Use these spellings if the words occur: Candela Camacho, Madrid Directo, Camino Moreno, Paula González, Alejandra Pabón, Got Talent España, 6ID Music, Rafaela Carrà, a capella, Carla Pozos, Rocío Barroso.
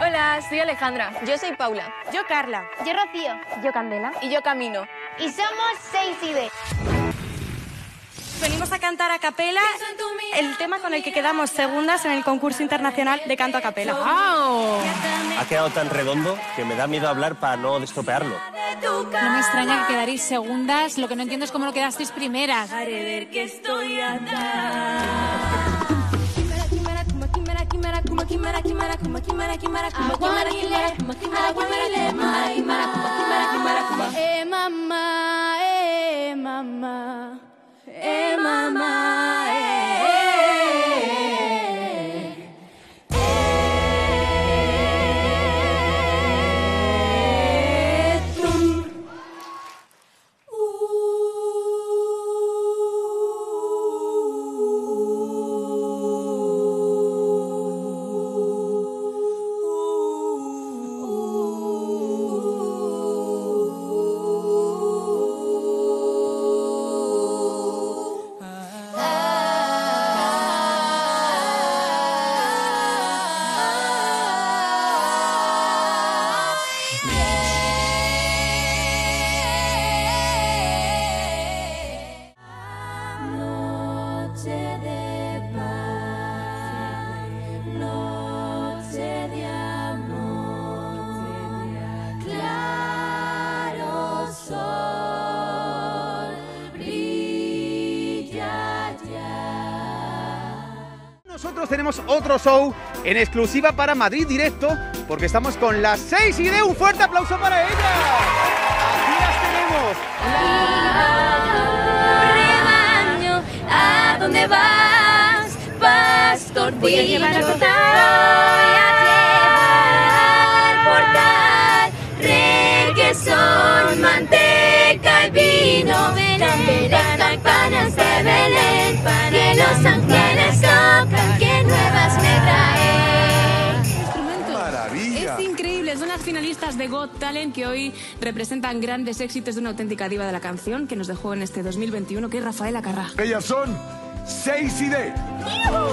Hola, soy Alejandra. Yo soy Paula. Yo Carla. Yo Rocío. Yo Candela. Y yo Camino. Y somos 6ID. Venimos a cantar a capela el tema con el que quedamos segundas en el concurso internacional de canto a capela. ¡Wow! Ha quedado tan redondo que me da miedo hablar para no estropearlo. No me extraña que quedaréis segundas. Lo que no entiendo es cómo no quedasteis primeras. Nosotros tenemos otro show en exclusiva para Madrid Directo, porque estamos con las 6ID. ¡Un fuerte aplauso para ellas! ¡Aquí las tenemos! Rebaño, ¿a dónde vas, pastor? Voy a llevar al portal, requesón, manteca y vino, verán las panas de Belén, para los ángeles tocan, que nuevas me traen. Maravilla. Es increíble, son las finalistas de Got Talent que hoy representan grandes éxitos de una auténtica diva de la canción que nos dejó en este 2021, que es Rafaela Carrà. Ellas son 6ID. ¡Yuhu!